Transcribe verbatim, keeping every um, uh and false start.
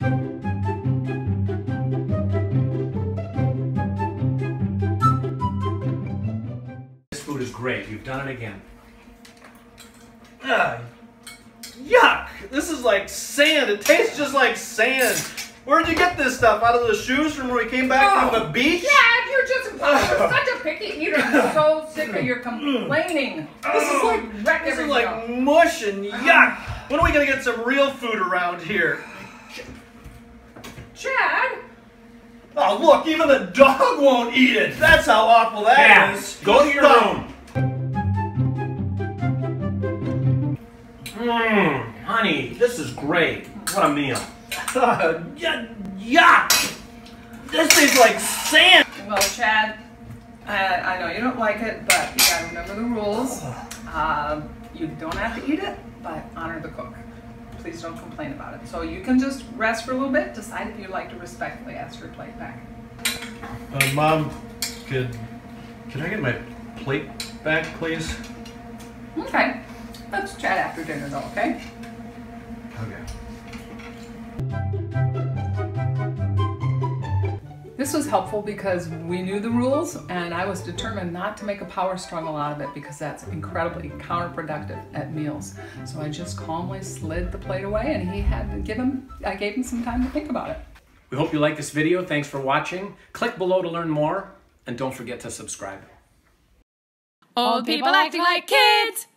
This food is great. You've done it again. Ugh. Yuck! This is like sand. It tastes just like sand. Where'd you get this stuff? Out of the shoes from when we came back oh, from the beach? Yeah, you're just you're such a picky eater. I'm so sick of your complaining. This is like, wreck this is like mush and yuck. When are we going to get some real food around here? Chad? Oh, look, even the dog won't eat it. That's how awful that yeah. is. Go to your room. Mmm, honey, this is great. What a meal. Uh, yuck! This tastes like sand! Well, Chad, I, I know you don't like it, but you gotta remember the rules. Uh, you don't have to eat it, but honor the cook. Please don't complain about it. So you can just rest for a little bit, decide if you'd like to respectfully ask for your plate back. Uh, Mom, could, can I get my plate back, please? Okay. Let's chat after dinner, though, okay? Okay. This was helpful because we knew the rules and I was determined not to make a power struggle out of it because that's incredibly counterproductive at meals. So I just calmly slid the plate away and he had to give him, I gave him some time to think about it. We hope you like this video. Thanks for watching. Click below to learn more and don't forget to subscribe. Old people acting like kids.